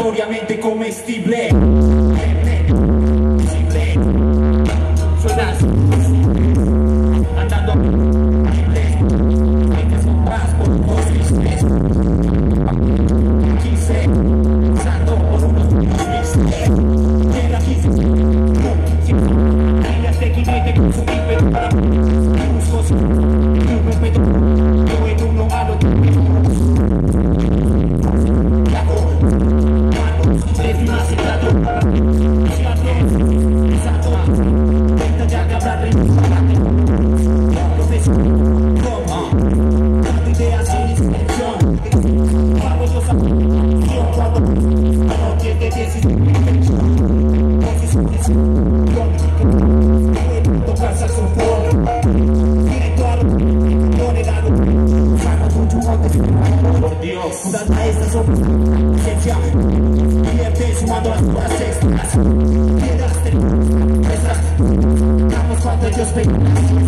Obviamente comestible. Suenas andando Dios,